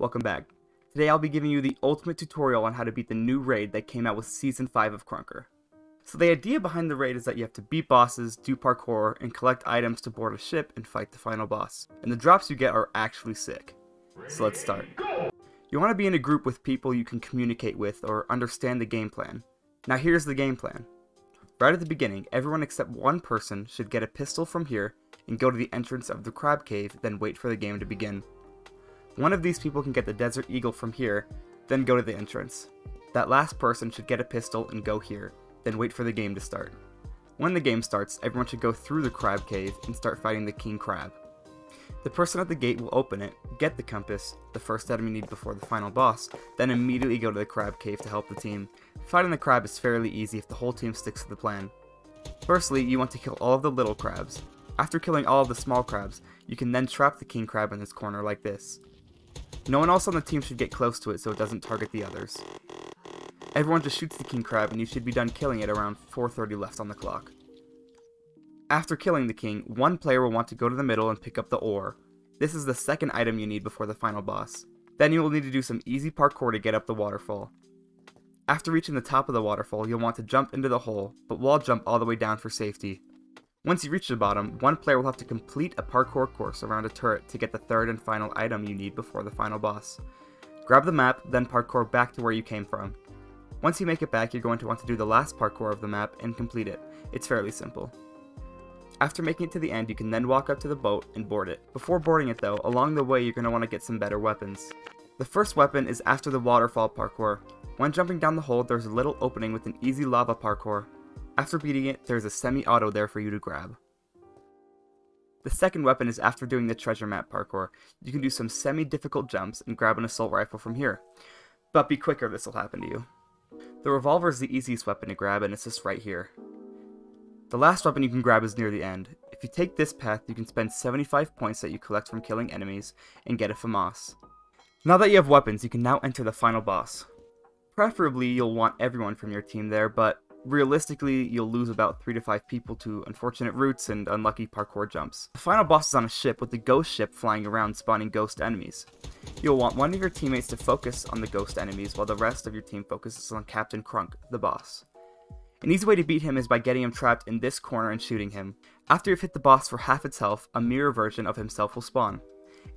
Welcome back. Today I'll be giving you the ultimate tutorial on how to beat the new raid that came out with Season 5 of Krunker. So the idea behind the raid is that you have to beat bosses, do parkour, and collect items to board a ship and fight the final boss. And the drops you get are actually sick. So let's start. You want to be in a group with people you can communicate with or understand the game plan. Now here's the game plan. Right at the beginning, everyone except one person should get a pistol from here and go to the entrance of the crab cave, then wait for the game to begin. One of these people can get the Desert Eagle from here, then go to the entrance. That last person should get a pistol and go here, then wait for the game to start. When the game starts, everyone should go through the Crab Cave and start fighting the King Crab. The person at the gate will open it, get the compass, the first item you need before the final boss, then immediately go to the Crab Cave to help the team. Fighting the crab is fairly easy if the whole team sticks to the plan. Firstly, you want to kill all of the little crabs. After killing all of the small crabs, you can then trap the King Crab in this corner like this. No one else on the team should get close to it so it doesn't target the others. Everyone just shoots the King Crab and you should be done killing it around 4:30 left on the clock. After killing the king, one player will want to go to the middle and pick up the ore. This is the second item you need before the final boss. Then you will need to do some easy parkour to get up the waterfall. After reaching the top of the waterfall, you'll want to jump into the hole, but wall jump all the way down for safety. Once you reach the bottom, one player will have to complete a parkour course around a turret to get the third and final item you need before the final boss. Grab the map, then parkour back to where you came from. Once you make it back, you're going to want to do the last parkour of the map and complete it. It's fairly simple. After making it to the end, you can then walk up to the boat and board it. Before boarding it though, along the way you're going to want to get some better weapons. The first weapon is after the waterfall parkour. When jumping down the hole, there's a little opening with an easy lava parkour. After beating it, there's a semi-auto there for you to grab. The second weapon is after doing the treasure map parkour. You can do some semi-difficult jumps and grab an assault rifle from here. But be quicker, this will happen to you. The revolver is the easiest weapon to grab and it's just right here. The last weapon you can grab is near the end. If you take this path, you can spend 75 points that you collect from killing enemies and get a FAMAS. Now that you have weapons, you can now enter the final boss. Preferably, you'll want everyone from your team there, but realistically, you'll lose about 3 to 5 people to unfortunate routes and unlucky parkour jumps. The final boss is on a ship with the ghost ship flying around spawning ghost enemies. You'll want one of your teammates to focus on the ghost enemies while the rest of your team focuses on Captain Krunk, the boss. An easy way to beat him is by getting him trapped in this corner and shooting him. After you've hit the boss for half its health, a mirror version of himself will spawn.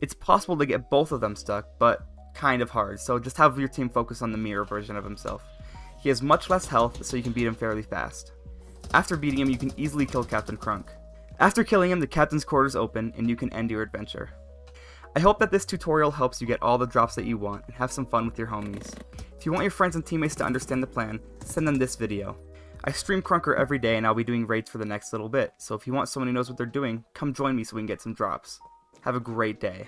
It's possible to get both of them stuck, but kind of hard, so just have your team focus on the mirror version of himself. He has much less health, so you can beat him fairly fast. After beating him, you can easily kill Captain Krunk. After killing him, the captain's quarters open, and you can end your adventure. I hope that this tutorial helps you get all the drops that you want, and have some fun with your homies. If you want your friends and teammates to understand the plan, send them this video. I stream Krunker every day, and I'll be doing raids for the next little bit, so if you want someone who knows what they're doing, come join me so we can get some drops. Have a great day.